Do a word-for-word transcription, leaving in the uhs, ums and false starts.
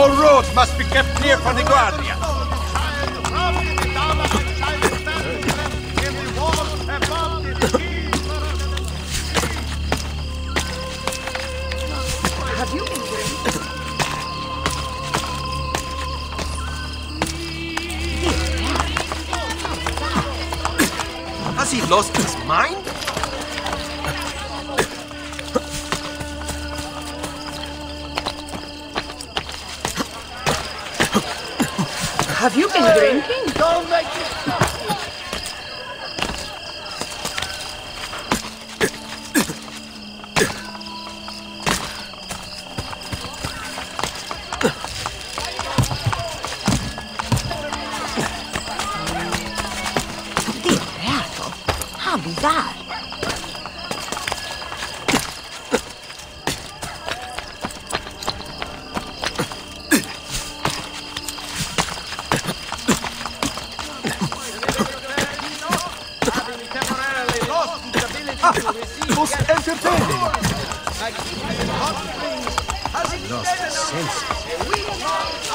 All roads must be kept clear for the Guardia. Have you been doing? Has he lost his mind? Have you been drinking? Don't make it stop. Dio beato, how bizarre. Most entertaining! I lost my senses.